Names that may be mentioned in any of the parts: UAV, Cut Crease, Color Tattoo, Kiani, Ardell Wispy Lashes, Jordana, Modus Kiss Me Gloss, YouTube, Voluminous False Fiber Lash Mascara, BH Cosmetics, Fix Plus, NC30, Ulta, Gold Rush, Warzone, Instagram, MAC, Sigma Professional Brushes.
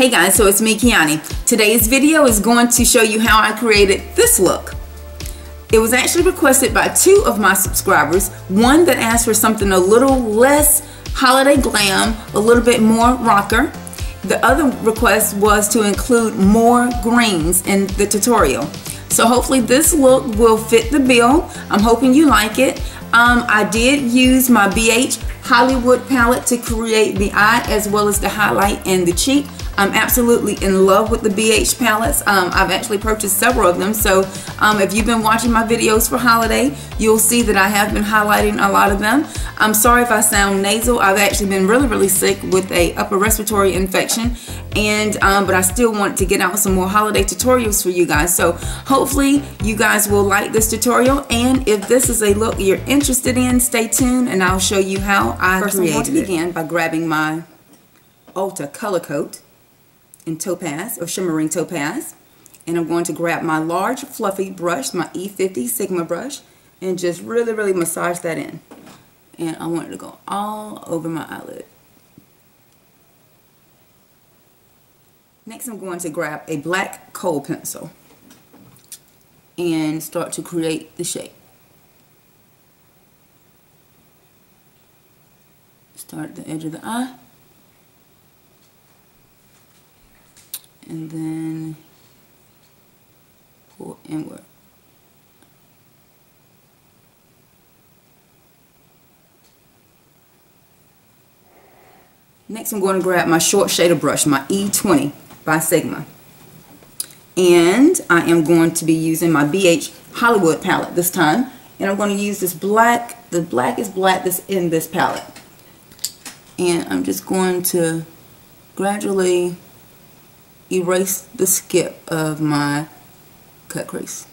Hey guys, so it's me, Kiani. Today's video is going to show you how I created this look. It was actually requested by two of my subscribers, one that asked for something a little less holiday glam, a little bit more rocker. The other request was to include more greens in the tutorial. So hopefully this look will fit the bill. I'm hoping you like it. I did use my BH Hollywood palette to create the eye as well as the highlight and the cheek. I'm absolutely in love with the BH palettes. I've actually purchased several of them, so if you've been watching my videos for holiday, you'll see that I have been highlighting a lot of them. I'm sorry if I sound nasal. I've actually been really sick with a upper respiratory infection, and but I still want to get out some more holiday tutorials for you guys. So hopefully you guys will like this tutorial, and if this is a look you're interested in, stay tuned and I'll show you how I created it. Again, by grabbing my Ulta Color Coat in topaz or shimmering topaz, and I'm going to grab my large fluffy brush, my E50 Sigma brush, and just really massage that in, and I want it to go all over my eyelid. Next, I'm going to grab a black coal pencil and start to create the shape. Start at the edge of the eye and then pull inward. Next, I'm going to grab my short shader brush, my E20 by Sigma, and I am going to be using my BH Hollywood palette this time, and I'm going to use this black, the blackest black that's in this palette, and I'm just going to gradually erase the skip of my cut crease.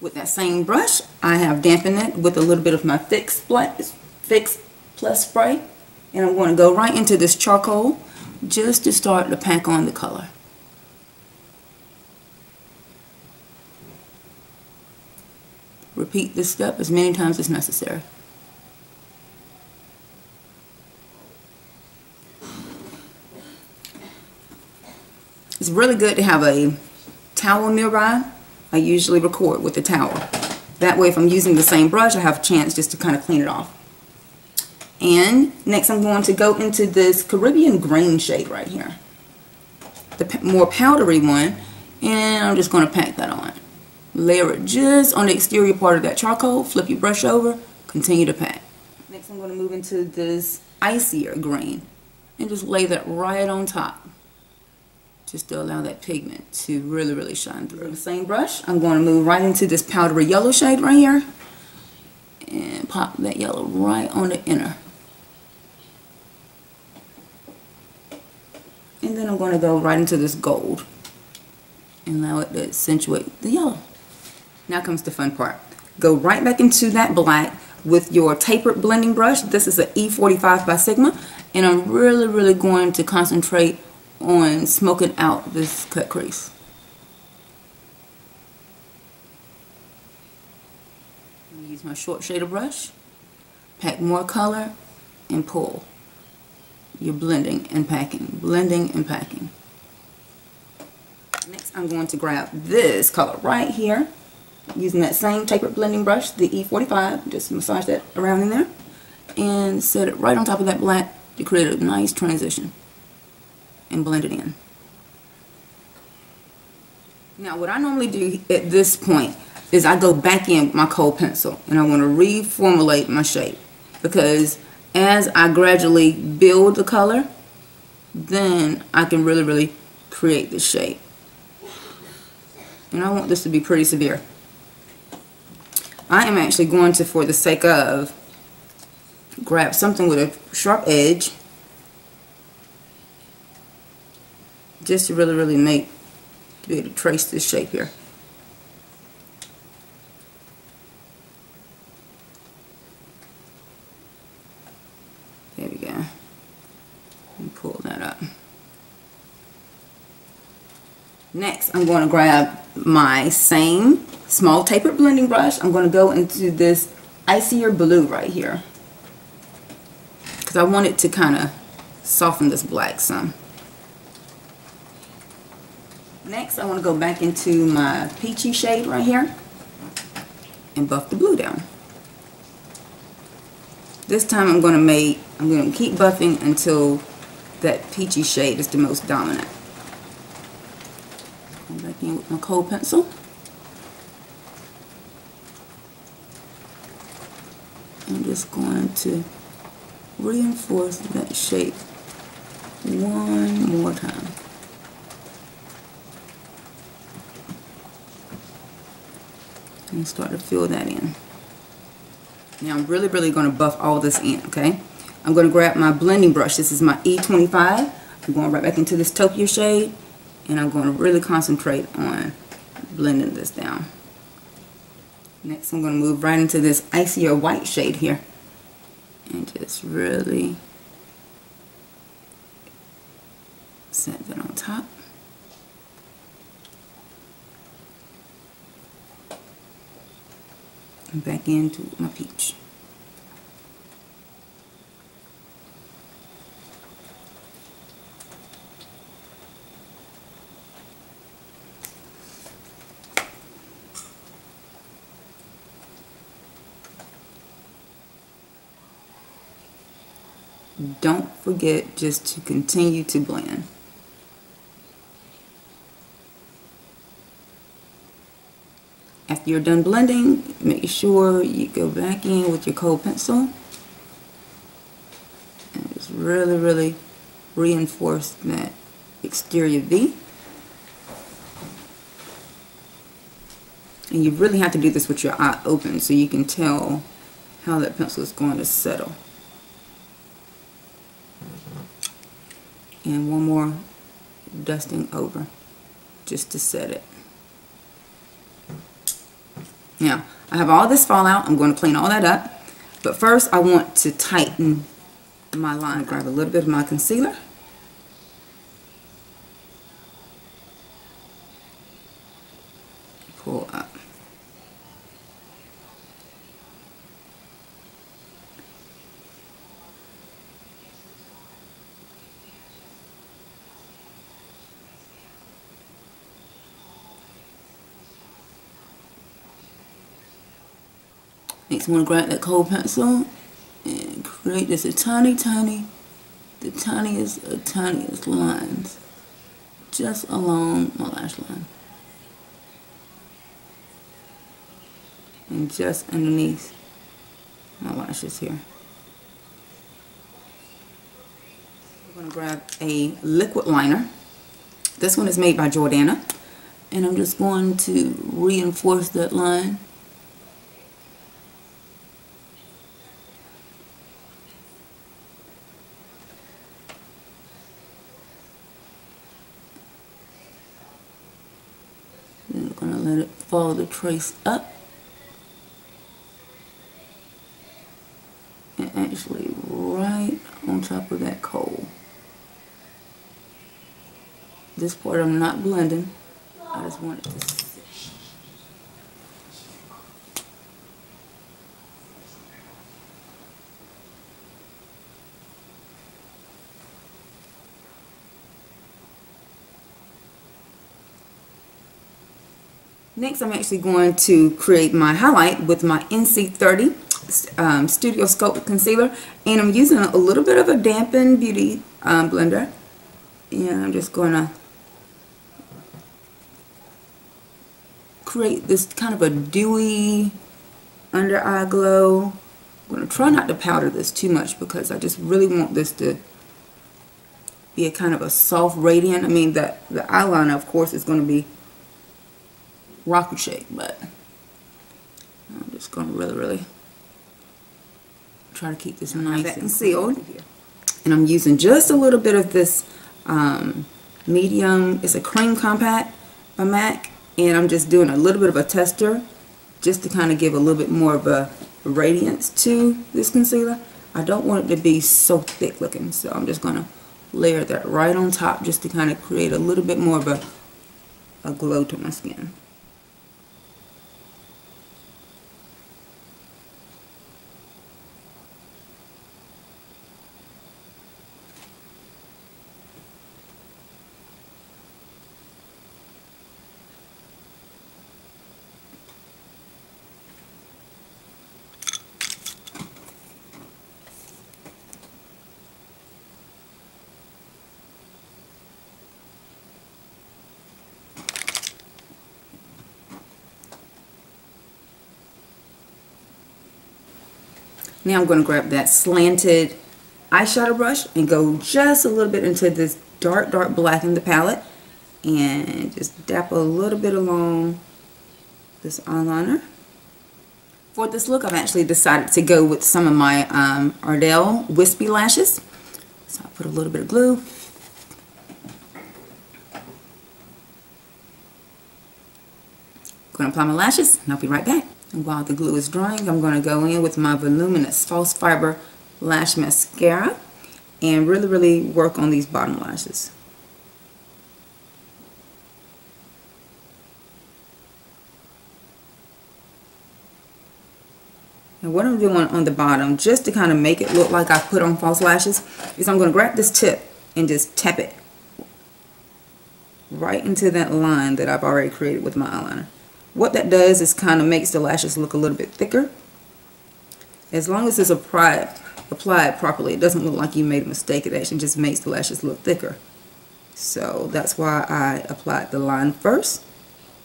With that same brush, I have dampened it with a little bit of my Fix Plus spray, and I'm going to go right into this charcoal just to start to pack on the color. Repeat this step as many times as necessary. It's really good to have a towel nearby. I usually record with a towel. That way, if I'm using the same brush, I have a chance just to kind of clean it off. And next, I'm going to go into this Caribbean green shade right here, the more powdery one, and I'm just going to pack that on. Layer it just on the exterior part of that charcoal, flip your brush over, continue to pack. Next, I'm going to move into this icier green and just lay that right on top, just to allow that pigment to really shine through. The same brush, I'm going to move right into this powdery yellow shade right here and pop that yellow right on the inner. And then I'm going to go right into this gold and allow it to accentuate the yellow. Now comes the fun part. Go right back into that black with your tapered blending brush. This is an E45 by Sigma, and I'm really going to concentrate on smoking out this cut crease. I'm going to use my short shader brush, pack more color, and pull. You're blending and packing, blending and packing. Next, I'm going to grab this color right here, using that same tapered blending brush, the E45, just massage that around in there, and set it right on top of that black to create a nice transition and blend it in. Now, what I normally do at this point is I go back in with my cold pencil and I want to reformulate my shape, because as I gradually build the color, then I can really create the shape, and I want this to be pretty severe. I am actually going to, for the sake of, grab something with a sharp edge just to really make, to be able to trace this shape here. There we go. And pull that up. Next, I'm going to grab my same small tapered blending brush. I'm going to go into this icier blue right here because I want it to kind of soften this black some. Next, I want to go back into my peachy shade right here and buff the blue down. This time I'm going to keep buffing until that peachy shade is the most dominant. Come back in with my cold pencil. I'm just going to reinforce that shape one more time. And start to fill that in. Now I'm really going to buff all this in, okay? I'm going to grab my blending brush. This is my E25. I'm going right back into this Tokyo shade, and I'm going to really concentrate on blending this down. Next, I'm going to move right into this icier white shade here and just really set that on top. And back into my peach. Don't forget just to continue to blend. After you're done blending, make sure you go back in with your cold pencil and just really reinforce that exterior V. And you really have to do this with your eye open so you can tell how that pencil is going to settle. And one more dusting over just to set it. Now, I have all this fallout. I'm going to clean all that up. But first, I want to tighten my line. Grab a little bit of my concealer. Pull up. Next, I'm going to grab that cold pencil and create just a tiniest lines just along my lash line and just underneath my lashes here. I'm going to grab a liquid liner. This one is made by Jordana, and I'm just going to reinforce that line. Follow the trace up and actually right on top of that coal. This part I'm not blending, I just want it to sit. Next, I'm actually going to create my highlight with my NC30 Studio Sculpt Concealer, and I'm using a little bit of a dampened beauty blender, and I'm just going to create this kind of a dewy under eye glow. I'm going to try not to powder this too much because I just really want this to be a kind of a soft radiant. I mean, the eyeliner, of course, is going to be rocket shape, but I'm just going to really try to keep this nice and sealed. And I'm using just a little bit of this medium, it's a cream compact by MAC, and I'm just doing a little bit of a tester just to kind of give a little bit more of a radiance to this concealer. I don't want it to be so thick looking, so I'm just going to layer that right on top just to kind of create a little bit more of a glow to my skin. Now I'm going to grab that slanted eyeshadow brush and go just a little bit into this dark black in the palette and just dap a little bit along this eyeliner. For this look, I've actually decided to go with some of my Ardell Wispy Lashes. So I put a little bit of glue. I'm going to apply my lashes and I'll be right back. And while the glue is drying, I'm going to go in with my Voluminous False Fiber Lash Mascara and really work on these bottom lashes. And what I'm doing on the bottom, just to kind of make it look like I put on false lashes, is I'm going to grab this tip and just tap it right into that line that I've already created with my eyeliner. What that does is kind of makes the lashes look a little bit thicker. As long as it's applied properly, it doesn't look like you made a mistake. It actually just makes the lashes look thicker. So that's why I applied the line first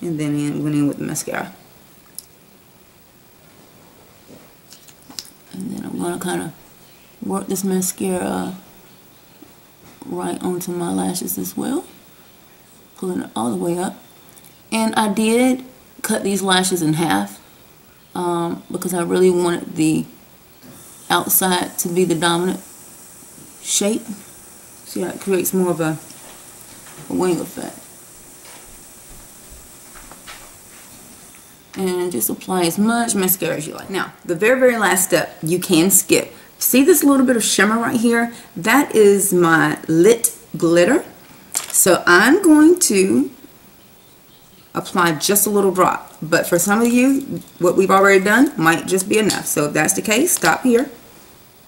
and then went in with the mascara. And then I'm going to kind of work this mascara right onto my lashes as well. Pulling it all the way up. And I did cut these lashes in half because I really wanted the outside to be the dominant shape. See how it creates more of a wing effect. And just apply as much mascara as you like. Now, the very last step you can skip. See this little bit of shimmer right here? That is my lit glitter. So I'm going to apply just a little drop. But for some of you, what we've already done might just be enough. So if that's the case, stop here.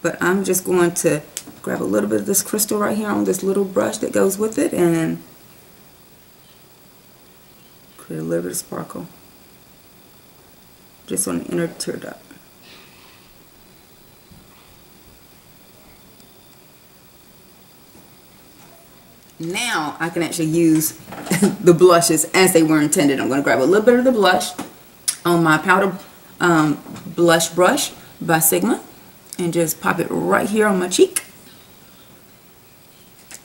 But I'm just going to grab a little bit of this crystal right here on this little brush that goes with it and create a little bit of sparkle. Just on the inner tear duct. Now I can actually use the blushes as they were intended. I'm going to grab a little bit of the blush on my powder blush brush by Sigma and just pop it right here on my cheek.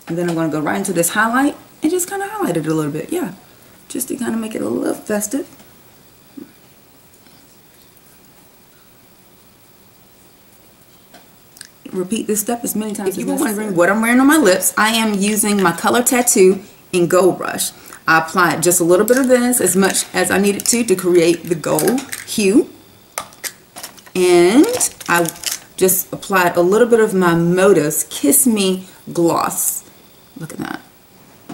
And then I'm going to go right into this highlight and just kind of highlight it a little bit. Yeah, just to kind of make it a little festive. Repeat this step as many times as possible. If you were wondering what I'm wearing on my lips, I am using my Color Tattoo in Gold Rush. I applied just a little bit of this, as much as I needed to create the gold hue. And I just applied a little bit of my Modus Kiss Me Gloss. Look at that.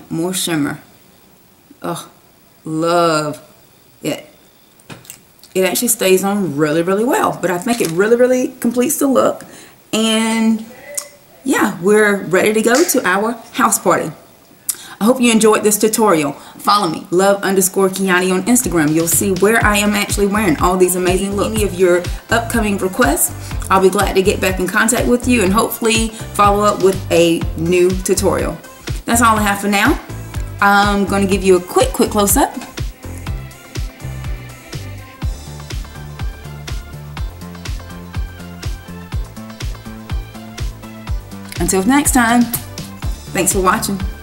More shimmer. Oh, love it. It actually stays on really well, but I think it really completes the look. And yeah, we're ready to go to our house party. I hope you enjoyed this tutorial. Follow me, love_Kiani on Instagram. You'll see where I am actually wearing all these amazing looks. Any of your upcoming requests, I'll be glad to get back in contact with you and hopefully follow up with a new tutorial. That's all I have for now. I'm going to give you a quick close-up. Until next time, thanks for watching.